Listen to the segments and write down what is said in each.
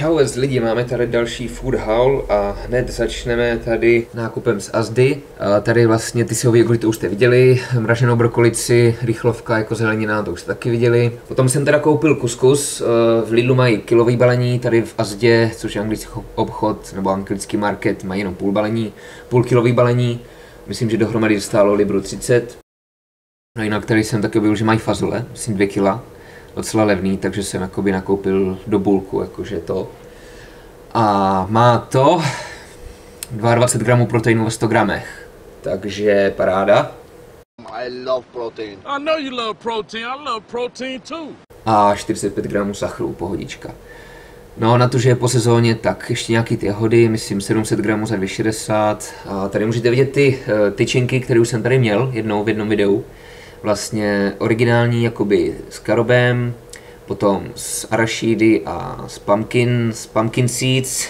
Čau, z lidí, máme tady další food haul a hned začneme tady nákupem z Asdy. A tady vlastně ty sihové jogurty už jste viděli, mraženou brokolici, rychlovka jako zelenina, to už jste taky viděli. Potom jsem teda koupil kuskus, v Lidlu mají kilový balení, tady v Asdě, což je anglický obchod nebo anglický market, mají jenom půl balení, půlkilový balení, myslím, že dohromady stálo libru 30. No jinak tady jsem taky byl, že mají fazule, myslím 2 kila. Docela levný, takže jsem jakoby nakoupil do bulku, jakože to. A má to 22 gramů proteinu ve 100 gramech, takže paráda. I love protein. I know you love protein. I love protein too. A 45 gramů sachru, pohodička. No na to, že je po sezóně, tak ještě nějaký ty jahody, myslím 700 gramů za 2,60. A tady můžete vidět ty tyčinky, které už jsem tady měl jednou v jednom videu. Vlastně originální jakoby s karobem, potom s arašídy a s pumpkin seeds.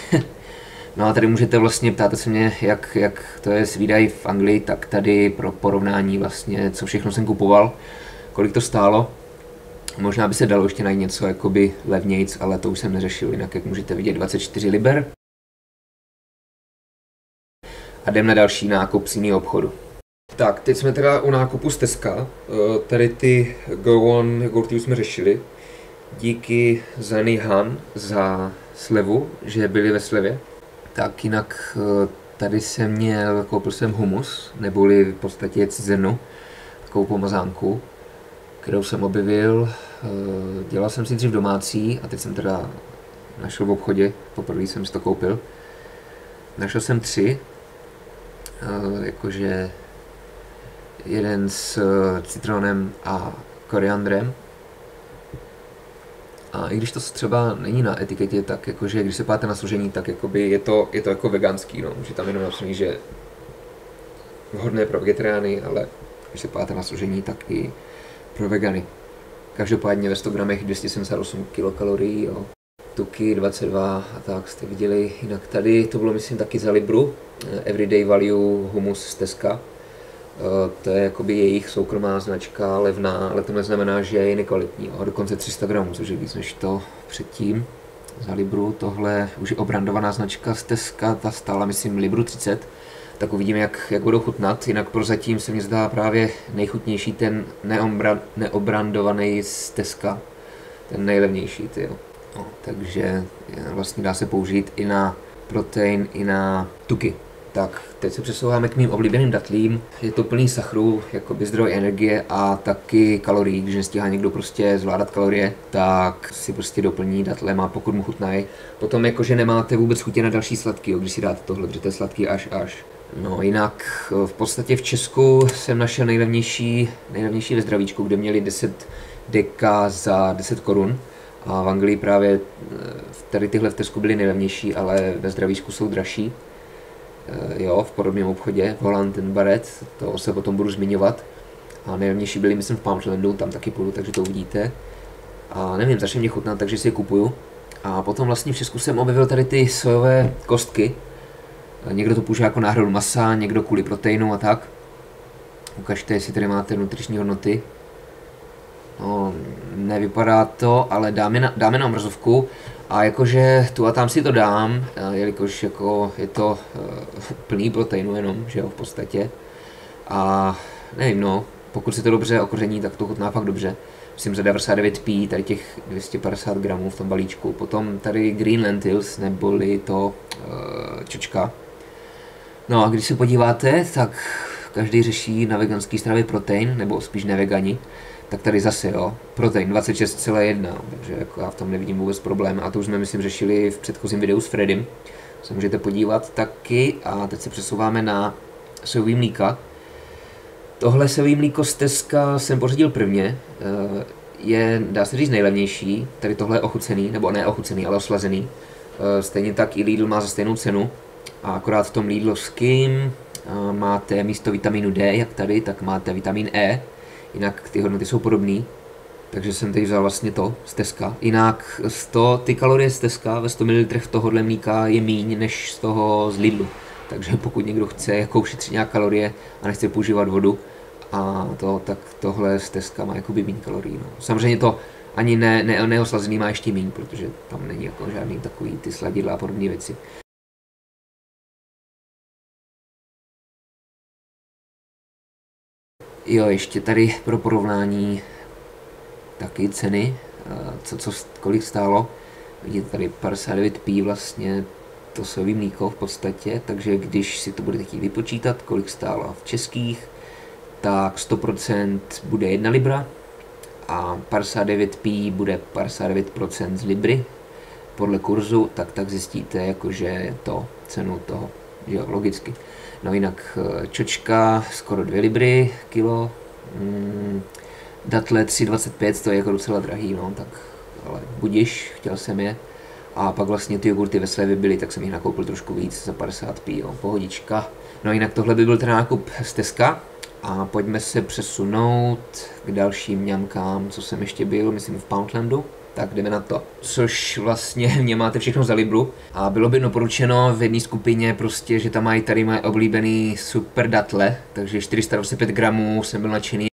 No a tady můžete vlastně, ptáte se mě, jak to je s výdají v Anglii, tak tady pro porovnání vlastně, co všechno jsem kupoval, kolik to stálo. Možná by se dalo ještě najít něco jakoby levnějc, ale to už jsem neřešil, jinak jak můžete vidět 24 liber. A jdem na další nákup z jiného obchodu. Tak, teď jsme teda u nákupu z Teska, tady ty Go On jogurty už jsme řešili. Díky Zeny Han za slevu, že byli ve slevě. Tak jinak tady jsem měl, koupil jsem humus, neboli v podstatě cizenu, takovou pomazánku, kterou jsem objevil. Dělal jsem si dřív domácí a teď jsem teda našel v obchodě, poprvé jsem si to koupil. Našel jsem 3, jakože jeden s citronem a koriandrem. A i když to třeba není na etiketě, tak jakože když se páte na složení, tak jakoby je to jako veganský, no. Že tam jenom napsaný, že vhodné pro vegetariány, ale když se páte na složení, tak i pro vegany. Každopádně ve 100 gramech 278 kilokalorií, jo. Tuky 22 a tak jste viděli. Jinak tady to bylo myslím taky za libru, Everyday Value humus z Teska. To je jakoby jejich soukromá značka, levná, ale to neznamená, že je nekvalitní. Dokonce 300 gramů, což je víc než to předtím. Za libru tohle už je obrandovaná značka z Teska, ta stála myslím libru 30. Tak uvidíme, jak budou chutnat. Jinak prozatím se mi zdá právě nejchutnější ten neobrandovaný z Teska. Ten nejlevnější, tyjo. No, takže vlastně dá se použít i na protein, i na tuky. Tak, teď se přesouváme k mým oblíbeným datlím. Je to plný sachru, jakoby zdroj energie a taky kalorií. Když nestíhá někdo prostě zvládat kalorie, tak si prostě doplní datlem a pokud mu chutnají. Potom jakože nemáte vůbec chutě na další sladký, když si dáte tohle, protože to je sladký až. No jinak v podstatě v Česku jsem našel nejlevnější ve zdravíčku, kde měli 10 deka za 10 korun. A v Anglii právě tady tyhle v Tesku byly nejlevnější, ale ve zdravíčku jsou dražší. Jo, v podobném obchodě, v Holland and Barrett, to se potom budu zmiňovat. A nejlevnější byli, myslím, v Poundlandu, tam taky půjdu, takže to uvidíte. A nevím, začne mě chutnat, takže si je kupuju. A potom vlastně v Česku jsem objevil tady ty sojové kostky. Někdo to používá jako náhradu masa, někdo kvůli proteinu a tak. Ukažte, jestli tady máte nutriční hodnoty. No, nevypadá to, ale dáme na mrazovku. A jakože tu a tam si to dám, jelikož jako je to plný proteinu jenom, že jo, v podstatě. A nevím, no, pokud si to dobře okoření, tak to chutná fakt dobře. Myslím za 99p, tady těch 250 gramů v tom balíčku. Potom tady green lentils, neboli to čočka. No a když se podíváte, tak každý řeší na veganský stravě protein, nebo spíš nevegani. Tak tady zase jo, protein 26,1, takže jako já v tom nevidím vůbec problém a to už jsme myslím řešili v předchozím videu s Fredem, se můžete podívat taky a teď se přesouváme na sojový mlíka. Tohle sojový mlíko z Teska jsem pořídil prvně, je dá se říct nejlevnější, tady tohle je ochucený, nebo ne ochucený, ale oslazený, stejně tak i Lidl má za stejnou cenu a akorát v tom Lidlovským máte místo vitamínu D, jak tady, tak máte vitamin E. Jinak ty hodnoty jsou podobné, takže jsem teď vzal vlastně to z Teska. Jinak ty kalorie z Teska ve 100 ml tohohle mlíka je míň než z toho z Lidlu. Takže pokud někdo chce jako ušetřit nějak kalorie a nechce používat vodu, a to, tak tohle z Teska má jakoby míň kalorií. No. Samozřejmě to ani neoslazený má ještě méně, protože tam není jako žádný takový ty sladidla a podobné věci. Jo, ještě tady pro porovnání taky ceny, kolik stálo. Vidíte tady 59p vlastně tosový mlíko v podstatě, takže když si to budete chtít vypočítat, kolik stálo v českých, tak 100% bude 1 libra a 59p bude 59% z libry podle kurzu, tak zjistíte, jakože to cenu toho, jo, logicky. No jinak čočka skoro 2 libry kilo, datle 3,25, to je jako docela drahý, no, tak ale budiš, chtěl jsem je. A pak vlastně ty jogurty ve slevě byly, tak jsem jich nakoupil trošku víc za 50p, jo, pohodička. No jinak tohle by byl ten nákup z Teska. A pojďme se přesunout k dalším ňamkám, co jsem ještě byl, myslím v Poundlandu. Tak jdeme na to. Což vlastně mě máte všechno za libru. A bylo by doporučeno v jedné skupině prostě, že tam mají tady moje oblíbený super datle. Takže 425 gramů jsem byl nadšený.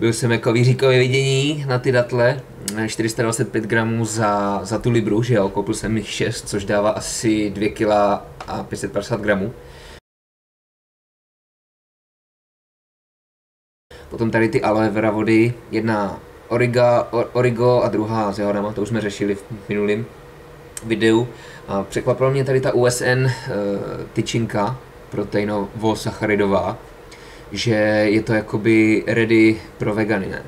Byl jsem jako výříkové vidění na ty datle. 425 gramů za tu libru, že jo. Koupil jsem jich 6, což dává asi 2 kg a 550 gramů. Potom tady ty aloe vera vody, jedna origo a druhá s jahodama, to už jsme řešili v minulém videu. A překvapila mě tady ta USN tyčinka proteinovo-sacharidová, že je to jakoby ready pro vegany, ne?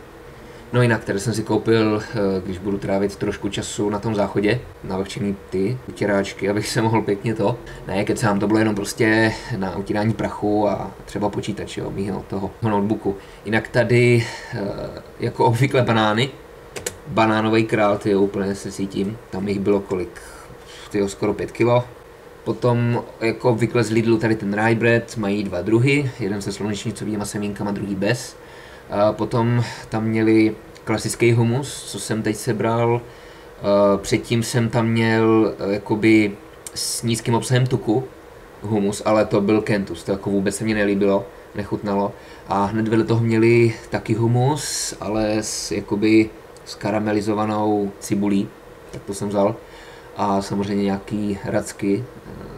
No jinak, tady jsem si koupil, když budu trávit trošku času na tom záchodě, na vlhčení ty utěráčky, abych se mohl pěkně to. Ne, kecám, to bylo jenom prostě na utírání prachu a třeba počítač, jo, mýho toho notebooku. Jinak tady, jako obvykle banány, banánový král, ty jo, úplně se cítím, tam jich bylo kolik, tyjo, skoro 5 kilo. Potom, jako obvykle z Lidlu, tady ten rye bread, mají dva druhy, jeden se slunečnicovýma semínkama, druhý bez. Potom tam měli klasický humus, co jsem teď sebral. Předtím jsem tam měl jakoby s nízkým obsahem tuku humus, ale to byl kentus, to jako vůbec se mi nelíbilo, nechutnalo. A hned vedle toho měli taky humus, ale s karamelizovanou cibulí, tak to jsem vzal. A samozřejmě nějaký racky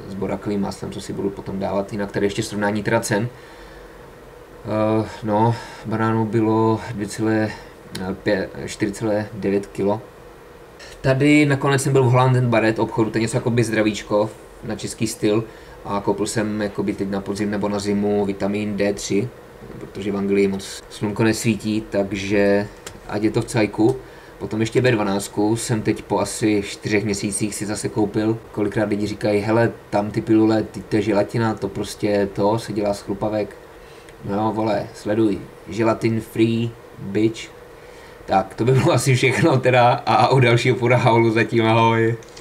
s borakovým máslem, co si budu potom dávat. Jinak tady ještě srovnání teda cen. No, banánů bylo 4,9 kg. Tady nakonec jsem byl v Holland and Barrett obchodu, to je něco jakoby zdravíčko na český styl. A koupil jsem jakoby teď na podzim nebo na zimu vitamin D3, protože v Anglii moc slunko nesvítí, takže ať je to v cajku. Potom ještě B12 jsem teď po asi 4 měsících si zase koupil. Kolikrát lidi říkají, hele, tam ty pilule, to je želatina, to prostě to se dělá z chlupavek. No vole, sleduj, gelatin free, bitch. Tak to by bylo asi všechno teda a u dalšího podávalu zatím ahoj.